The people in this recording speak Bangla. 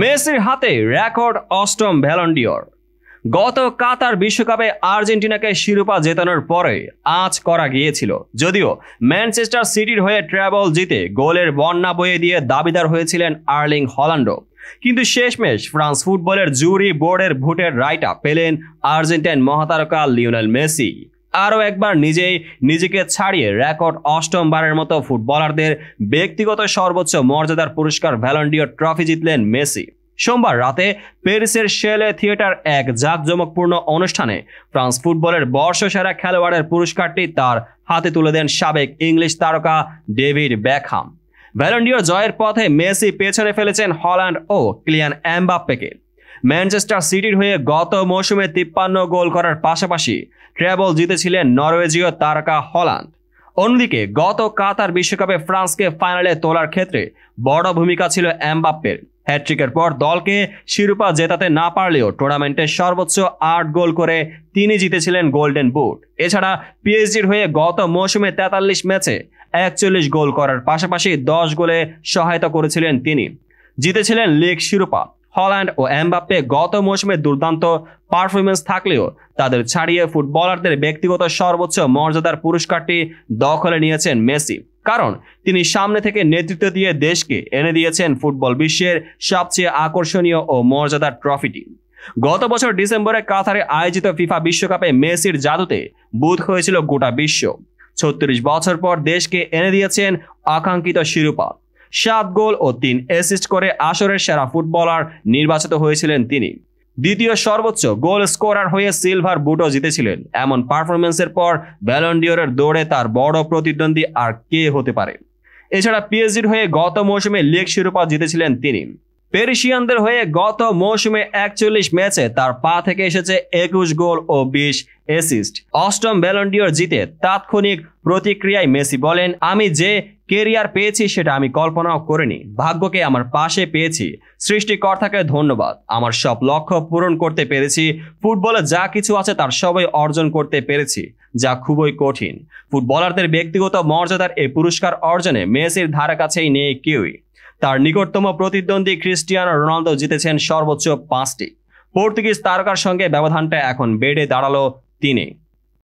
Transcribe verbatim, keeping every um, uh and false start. মেসির হাতে রেকর্ড অষ্টম ব্যালন ডি'অর। গত কাতার বিশ্বকাপে আর্জেন্টিনাকে শিরোপা জেতানোর পরে আজ করা গিয়েছিল, যদিও ম্যানচেস্টার সিটির হয়ে ট্র্যাবল জিতে গোলের বন্যা বয়ে দিয়ে দাবিদার হয়েছিলেন আর্লিং হল্যান্ডও, কিন্তু শেষমেশ ফ্রান্স ফুটবলের জুরি বোর্ডের ভোটের রায়টা পেলেন আর্জেন্টাইন মহাতারকা লিওনেল মেসি। আরও একবার নিজেই নিজেকে ছাড়িয়ে রেকর্ড অষ্টমবারের মতো ফুটবলারদের ব্যক্তিগত সর্বোচ্চ মর্যাদার পুরস্কার ব্যালন ডি'অর ট্রফি জিতলেন মেসি। সোমবার রাতে প্যারিসের শেলে থিয়েটার এক জাঁকজমকপূর্ণ অনুষ্ঠানে ফ্রান্স ফুটবলের বর্ষসেরা খেলোয়াড়ের পুরস্কারটি তার হাতে তুলে দেন সাবেক ইংলিশ তারকা ডেভিড বেকহাম। ব্যালন ডি'অর জয়ের পথে মেসি পেছনে ফেলেছেন হল্যান্ড ও কিলিয়ান এমবাপ্পেকে। ম্যানচেস্টার সিটির হয়ে গত মৌসুমে তিপ্পান্ন গোল করার পাশাপাশি ট্র্যাবল জিতেছিলেন নরওয়েজীয় তারকা হল্যান্ড। অন্যদিকে গত কাতার বিশ্বকাপে ফ্রান্সকে ফাইনালে তোলার ক্ষেত্রে বড় ভূমিকা ছিল এমবাপ্পের। হ্যাটট্রিকের পর দলকে শিরোপা জেতাতে না পারলেও টুর্নামেন্টে সর্বোচ্চ আট গোল করে তিনি জিতেছিলেন গোল্ডেন বুট। এছাড়া পিএসজির হয়ে গত মৌসুমে তেতাল্লিশ ম্যাচে একচল্লিশ গোল করার পাশাপাশি দশ গোলে সহায়তা করেছিলেন তিনি, জিতেছিলেন লীগ শিরোপা। হল্যান্ড ও এমবাপ্পে গত মৌসুমে দুর্দান্ত পারফরমেন্স থাকলেও তাদের ছাড়িয়ে ফুটবলারদের ব্যক্তিগত সর্বোচ্চ মর্যাদার পুরস্কারটি দখলে নিয়েছেন মেসি, কারণ তিনি সামনে থেকে নেতৃত্ব দিয়ে দেশকে এনে দিয়েছেন ফুটবল বিশ্বের সবচেয়ে আকর্ষণীয় ও মর্যাদার ট্রফিটি। গত বছর ডিসেম্বরে কাতারে আয়োজিত ফিফা বিশ্বকাপে মেসির জাদুতে বুঁদ হয়েছিল গোটা বিশ্ব। ছত্রিশ বছর পর দেশকে এনে দিয়েছেন আকাঙ্ক্ষিত শিরোপা। সাত গোল ও তিন অ্যাসিস্ট করে আসরের সেরা ফুটবলার নির্বাচিত হয়েছিলেন তিনি। দ্বিতীয় সর্বোচ্চ গোল স্কোরার হয়ে সিলভার বুটও জিতেছিলেন। এমন পারফরমেন্সের পর ব্যালন ডি'অরের দৌড়ে তার বড় প্রতিদ্বন্দ্বী আর কে হতে পারে? এছাড়া পিএসজির হয়ে গত মৌসুমে লীগ শিরোপা জিতেছিলেন তিনি। পেরিসিয়ানদের হয়ে গত মৌসুমে একচল্লিশ ম্যাচে তার পা থেকে এসেছে একুশ গোল ও বিশ অ্যাসিস্ট। অষ্টম ব্যালন ডি'অর জিতে তাৎক্ষণিক প্রতিক্রিয়ায় মেসি বলেন, আমি যে ক্যারিয়ার পেয়েছি সেটা আমি কল্পনাও করিনি। ভাগ্যকে আমার পাশে পেয়েছি, সৃষ্টিকর্তাকে ধন্যবাদ। আমার সব লক্ষ্য পূরণ করতে পেরেছি। ফুটবলে যা কিছু আছে তার সবই অর্জন করতে পেরেছি, যা খুবই কঠিন। ফুটবলারদের ব্যক্তিগত মর্যাদার এই পুরস্কার অর্জনে মেসির ধারে কাছেই নেই কেউই। তার নিকটতম প্রতিদ্বন্দ্বী ক্রিস্টিয়ানো রোনালদো জিতেছেন সর্বোচ্চ পাঁচটি। পর্তুগিজ তারকার সঙ্গে ব্যবধানটা এখন বেড়ে দাঁড়ালো তিনে।